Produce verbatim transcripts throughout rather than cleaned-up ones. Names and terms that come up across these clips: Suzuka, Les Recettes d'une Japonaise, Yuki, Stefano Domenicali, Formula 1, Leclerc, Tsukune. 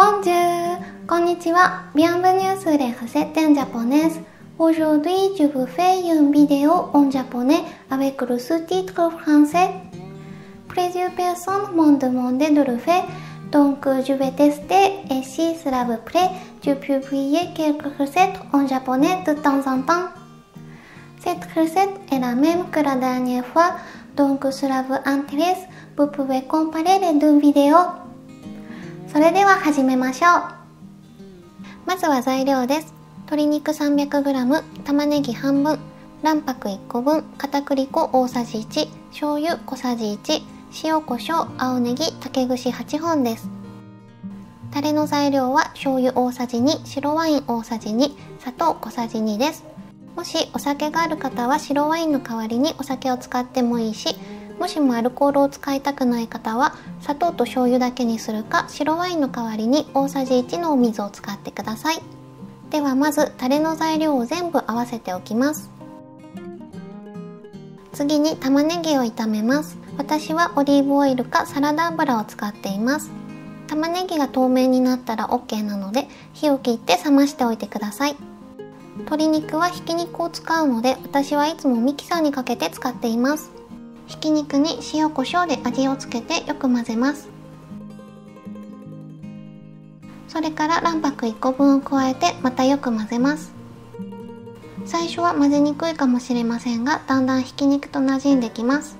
Bonjour! こんにちは Bienvenue sur les recettes d'une japonaise. Aujourd'hui, je vous fais une vidéo en japonais avec le sous-titre français. Plusieurs personnes m'ont demandé de le faire, donc je vais tester et si cela vous plaît, je publierai quelques recettes en japonais de temps en temps. Cette recette est la même que la dernière fois, donc cela vous intéresse, vous pouvez comparer les deux vidéos. それでは始めましょう。まずは材料です。鶏肉 さんびゃくグラム、玉ねぎ半分、卵白いっこぶん、片栗粉大さじいち、醤油小さじいち、塩コショウ、青ネギ、竹串はちほんです。タレの材料は醤油大さじに、白ワイン大さじに、砂糖小さじにです。もしお酒がある方は白ワインの代わりにお酒を使ってもいいし、もしもアルコールを使いたくない方は砂糖と醤油だけにするか白ワインの代わりに大さじいちのお水を使ってください。ではまずタレの材料を全部合わせておきます。次に玉ねぎを炒めます。私はオリーブオイルかサラダ油を使っています。玉ねぎが透明になったら オーケー なので火を切って冷ましておいてください。鶏肉はひき肉を使うので私はいつもミキサーにかけて使っています。ひき肉に塩コショウで味をつけてよく混ぜます。それから卵白いっこぶんを加えてまたよく混ぜます。最初は混ぜにくいかもしれませんがだんだんひき肉と馴染んできます。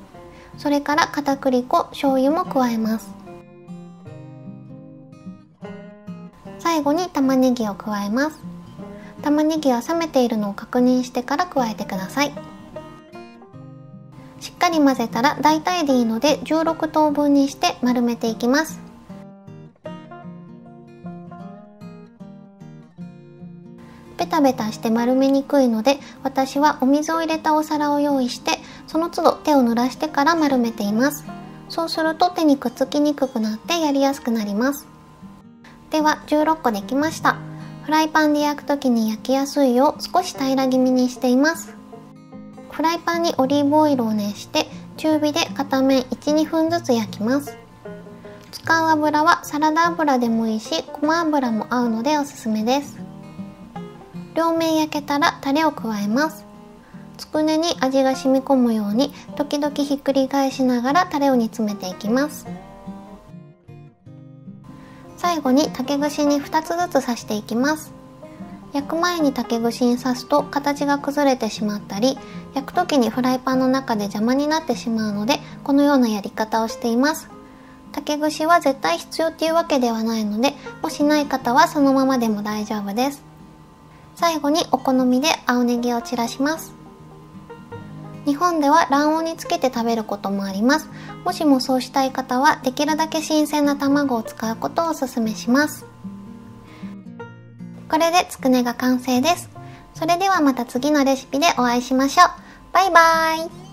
それから片栗粉、醤油も加えます。最後に玉ねぎを加えます。玉ねぎは冷めているのを確認してから加えてください。しっかり混ぜたら大体でいいのでじゅうろくとうぶんにして丸めていきます。ベタベタして丸めにくいので私はお水を入れたお皿を用意してその都度手を濡らしてから丸めています。そうすると手にくっつきにくくなってやりやすくなります。ではじゅうろっこできました。フライパンで焼く時に焼きやすいよう少し平ら気味にしています。フライパンにオリーブオイルを熱して中火で片面いち、にふんずつ焼きます。使う油はサラダ油でもいいしごま油も合うのでおすすめです。両面焼けたらタレを加えます。つくねに味が染み込むように時々ひっくり返しながらタレを煮詰めていきます。最後に竹串にふたつずつ刺していきます。焼く前に竹串に刺すと形が崩れてしまったり焼く時にフライパンの中で邪魔になってしまうのでこのようなやり方をしています。竹串は絶対必要というわけではないのでもしない方はそのままでも大丈夫です。最後にお好みで青ネギを散らします。日本では卵黄につけて食べることもあります。もしもそうしたい方はできるだけ新鮮な卵を使うことをおすすめします。これでつくねが完成です。それではまた次のレシピでお会いしましょう。バイバーイ。